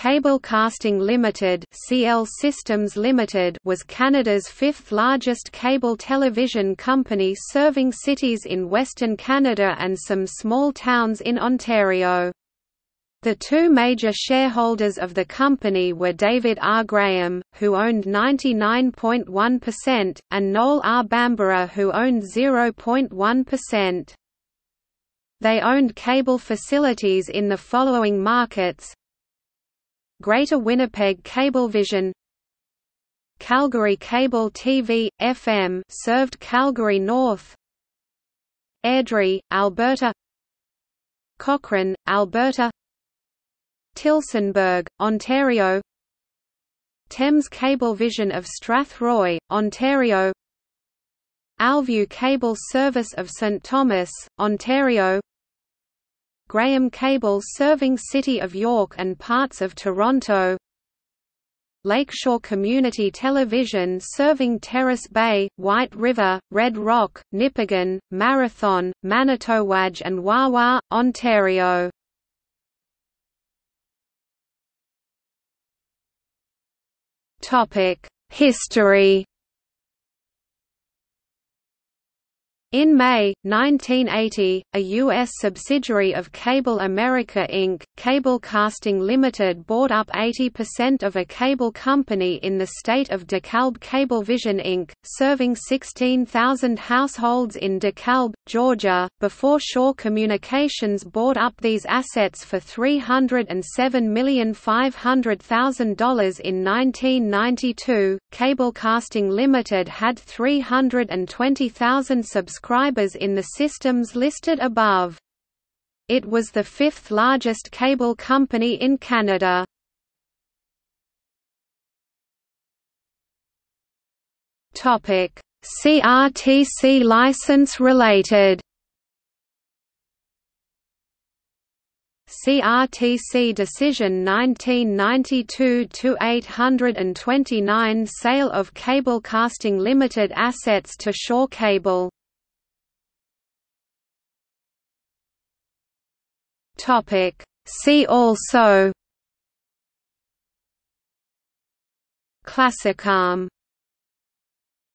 Cablecasting Limited (CL Systems Limited) was Canada's fifth-largest cable television company, serving cities in Western Canada and some small towns in Ontario. The two major shareholders of the company were David R. Graham, who owned 99.1%, and Noel R. Bambara, who owned 0.1%. They owned cable facilities in the following markets: Greater Winnipeg Cablevision, Calgary Cable TV/FM served Calgary North, Airdrie, Alberta, Cochrane, Alberta, Tillsonburg, Ontario, Thames Cablevision of Strathroy, Ontario, Allview Cable Service of St. Thomas, Ontario, Graham Cable serving City of York and parts of Toronto, Lakeshore Community Television serving Terrace Bay, White River, Red Rock, Nipigon, Marathon, Manitouwadge and Wawa, Ontario. History. In May, 1980, a U.S. subsidiary of Cable America Inc., Cablecasting Limited bought up 80% of a cable company in the state of DeKalb Cablevision Inc., serving 16,000 households in DeKalb, Georgia, before Shaw Communications bought up these assets for $307,500,000 in 1992. Cablecasting Limited had 320,000 subscribers in the systems listed above. It was the fifth largest cable company in Canada. Topic: CRTC license related. CRTC Decision 1992-829 Sale of Cablecasting Limited Assets to Shaw Cable. See also: Classicam.